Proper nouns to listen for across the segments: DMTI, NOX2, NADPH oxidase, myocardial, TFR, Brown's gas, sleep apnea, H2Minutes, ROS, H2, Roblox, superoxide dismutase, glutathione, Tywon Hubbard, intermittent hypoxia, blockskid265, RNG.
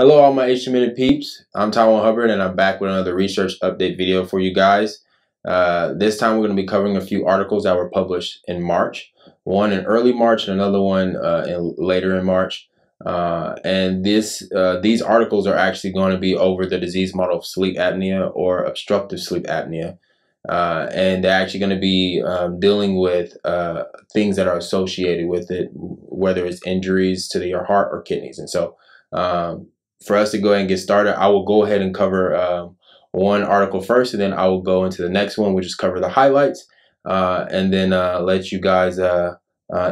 Hello all my H2Minute peeps, I'm Tywon Hubbard and I'm back with another research update video for you guys. This time we're going to be covering a few articles that were published in March. One in early March and another one later in March. These articles are actually going to be over the disease model of sleep apnea or obstructive sleep apnea. And they're actually going to be dealing with things that are associated with it, whether it's injuries to your heart or kidneys. And so for us to go ahead and get started, I will go ahead and cover one article first, and then I will go into the next one, which is cover the highlights, and then let you guys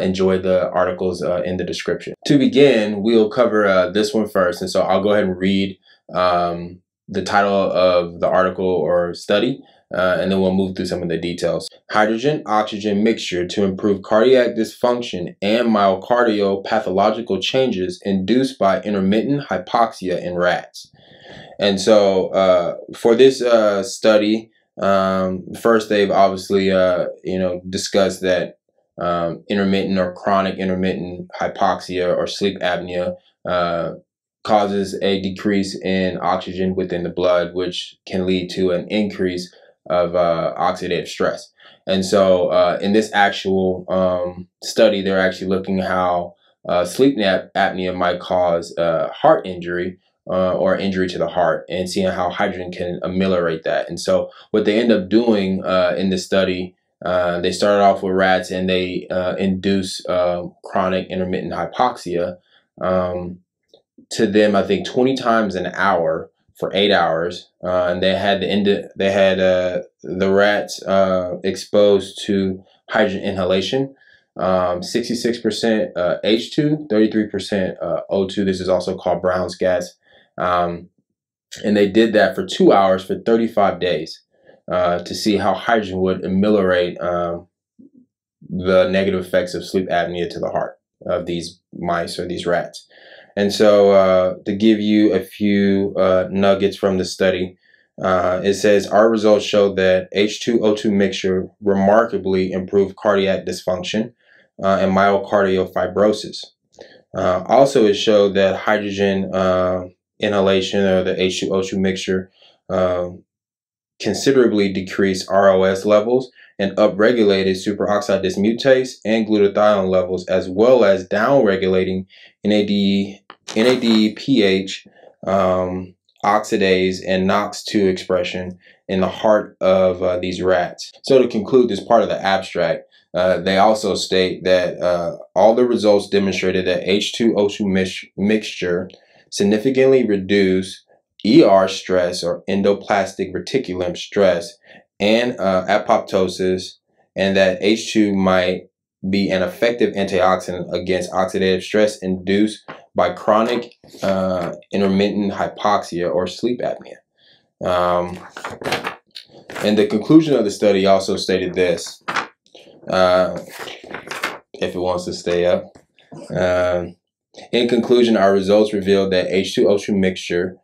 enjoy the articles in the description. To begin, we'll cover this one first, and so I'll go ahead and read the title of the article or study, and then we'll move through some of the details. Hydrogen-oxygen mixture to improve cardiac dysfunction and myocardial pathological changes induced by intermittent hypoxia in rats. And so for this study, first they've obviously discussed that intermittent or chronic intermittent hypoxia or sleep apnea causes a decrease in oxygen within the blood, which can lead to an increase of oxidative stress. And so in this actual study, they're actually looking how sleep apnea might cause heart injury or injury to the heart, and seeing how hydrogen can ameliorate that. And so what they end up doing in this study, they started off with rats and they induce chronic intermittent hypoxia to them, I think 20 times an hour for 8 hours, and they had the rats exposed to hydrogen inhalation, 66% H2, 33% O2. This is also called Brown's gas, and they did that for 2 hours for 35 days to see how hydrogen would ameliorate the negative effects of sleep apnea to the heart of these mice or these rats. And so to give you a few nuggets from the study, it says our results show that H2O2 mixture remarkably improved cardiac dysfunction and myocardial fibrosis. Also, it showed that hydrogen inhalation or the H2O2 mixture considerably decreased ROS levels and upregulated superoxide dismutase and glutathione levels, as well as downregulating NADPH oxidase and NOX2 expression in the heart of these rats. So to conclude this part of the abstract, they also state that all the results demonstrated that H2O2 mixture significantly reduced ER stress or endoplasmic reticulum stress and apoptosis, and that H2 might be an effective antioxidant against oxidative stress induced by chronic intermittent hypoxia or sleep apnea. And the conclusion of the study also stated this, if it wants to stay up. In conclusion, our results revealed that H2O2 mixture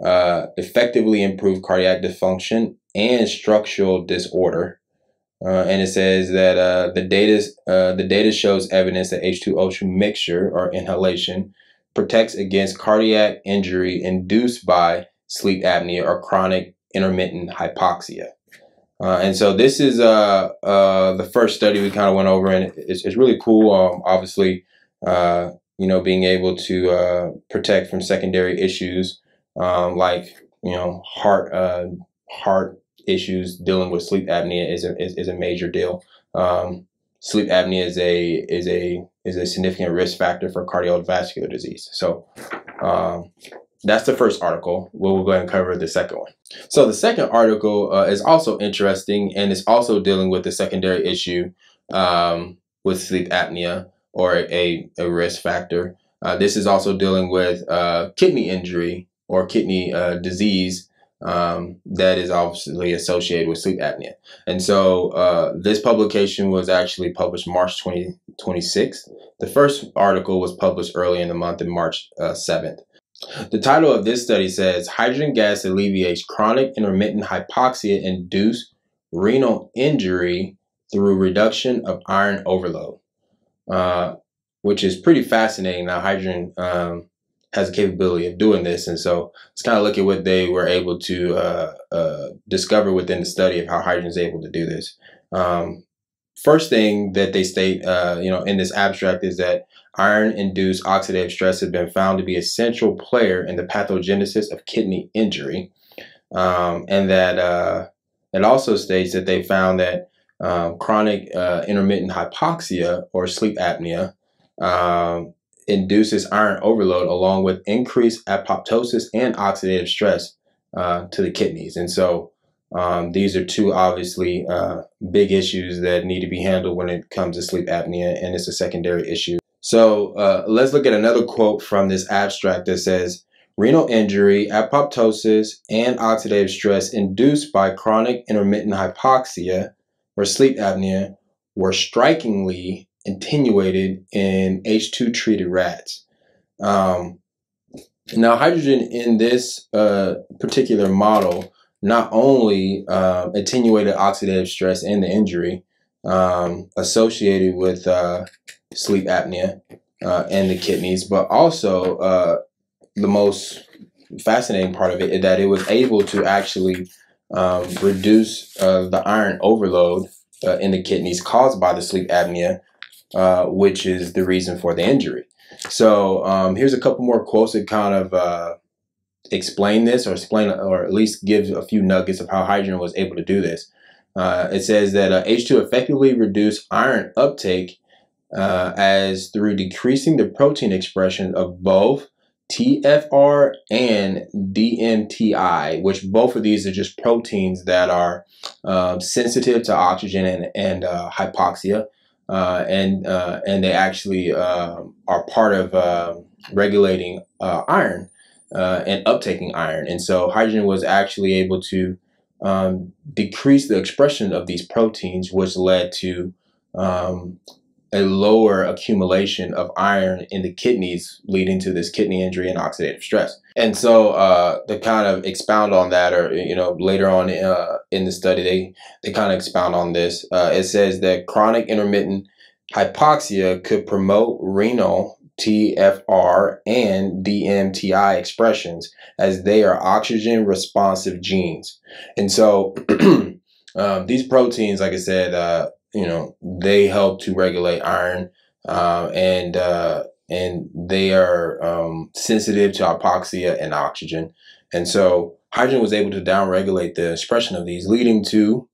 effectively improved cardiac dysfunction and structural disorder. And it says that the data shows evidence that H2O2 mixture or inhalation protects against cardiac injury induced by sleep apnea or chronic intermittent hypoxia. And so this is the first study we kind of went over, and it's really cool. Obviously, being able to protect from secondary issues like heart issues dealing with sleep apnea is a major deal. Sleep apnea is a significant risk factor for cardiovascular disease. So that's the first article. We'll go ahead and cover the second one. So the second article is also interesting, and it's also dealing with the secondary issue with sleep apnea or a risk factor. This is also dealing with kidney injury or kidney disease that is obviously associated with sleep apnea. And so this publication was actually published March 26th. The first article was published early in the month in March 7th. The title of this study says, hydrogen gas alleviates chronic intermittent hypoxia-induced renal injury through reduction of iron overload, which is pretty fascinating. Now, hydrogen has the capability of doing this. And so let's kind of look at what they were able to discover within the study of how hydrogen is able to do this. First thing that they state, in this abstract is that iron-induced oxidative stress has been found to be a central player in the pathogenesis of kidney injury. And that it also states that they found that chronic intermittent hypoxia or sleep apnea induces iron overload along with increased apoptosis and oxidative stress to the kidneys. And so these are two obviously big issues that need to be handled when it comes to sleep apnea, and it's a secondary issue. So let's look at another quote from this abstract that says, renal injury, apoptosis, and oxidative stress induced by chronic intermittent hypoxia or sleep apnea were strikingly attenuated in H2 treated rats. Now, hydrogen in this particular model not only attenuated oxidative stress and the injury associated with sleep apnea and the kidneys, but also the most fascinating part of it is that it was able to actually reduce the iron overload in the kidneys caused by the sleep apnea, which is the reason for the injury. So here's a couple more quotes that kind of explain this, or at least give a few nuggets of how hydrogen was able to do this. It says that H2 effectively reduced iron uptake as through decreasing the protein expression of both TFR and DMTI, which both of these are just proteins that are sensitive to oxygen and hypoxia, and they actually are part of regulating iron and uptaking iron. And so hydrogen was actually able to decrease the expression of these proteins, which led to a lower accumulation of iron in the kidneys, leading to this kidney injury and oxidative stress. And so to kind of expound on that, or later on in the study, they kind of expound on this. It says that chronic intermittent hypoxia could promote renal TFR and DMTI expressions, as they are oxygen responsive genes. And so these proteins, like I said, they help to regulate iron, and they are sensitive to hypoxia and oxygen. And so hydrogen was able to downregulate the expression of these, leading to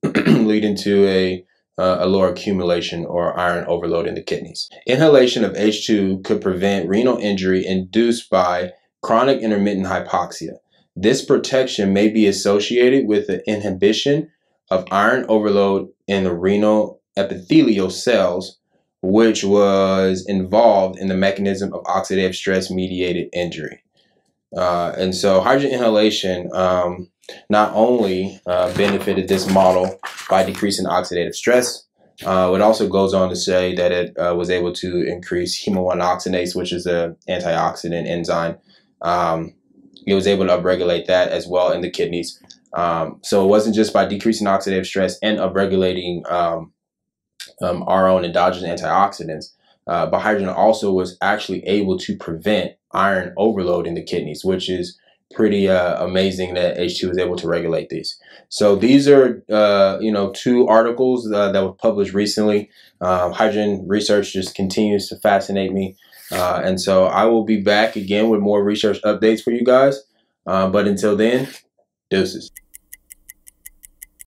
a lower accumulation or iron overload in the kidneys. Inhalation of H2 could prevent renal injury induced by chronic intermittent hypoxia. This protection may be associated with the inhibition of iron overload in the renal epithelial cells, which was involved in the mechanism of oxidative stress mediated injury. And so hydrogen inhalation not only benefited this model by decreasing oxidative stress, it also goes on to say that it was able to increase hemooxidase, which is an antioxidant enzyme. It was able to upregulate that as well in the kidneys. So it wasn't just by decreasing oxidative stress and upregulating our own endogenous antioxidants, but hydrogen also was actually able to prevent iron overload in the kidneys, which is pretty amazing that H2 was able to regulate these. So these are, two articles that were published recently. Hydrogen research just continues to fascinate me. And so I will be back again with more research updates for you guys. But until then, deuces.